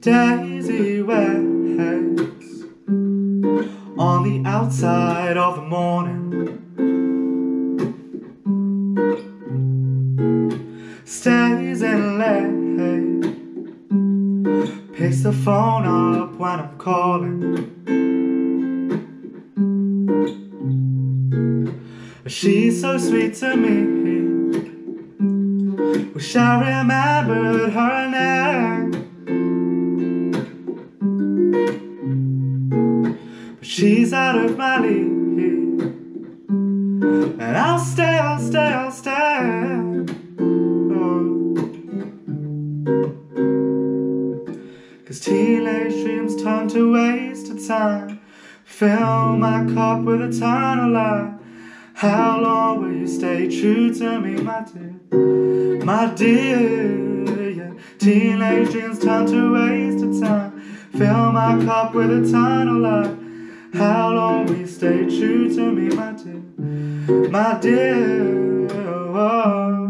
Daisy wags on the outside of the morning, stays and lays, picks the phone up when I'm calling. She's so sweet to me, wish I remembered her name. She's out of my league, and I'll stay. Cause teenage dreams turn to wasted time, fill my cup with eternal light. How long will you stay true to me, my dear? My dear, yeah. Teenage dreams turn to wasted time, fill my cup with eternal light. How long will you stay true to me, my dear? My dear, oh.